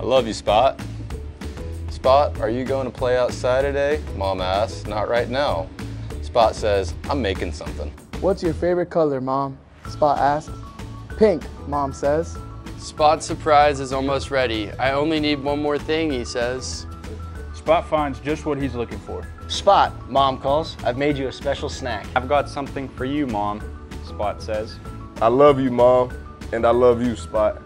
I love you, Spot. Spot, are you going to play outside today? Mom asks. Not right now. Spot says, I'm making something. What's your favorite color, Mom? Spot asks. Pink, Mom says. Spot's surprise is almost ready. I only need one more thing, he says. Spot finds just what he's looking for. Spot, Mom calls. I've made you a special snack. I've got something for you, Mom, Spot says. I love you, Mom, and I love you, Spot.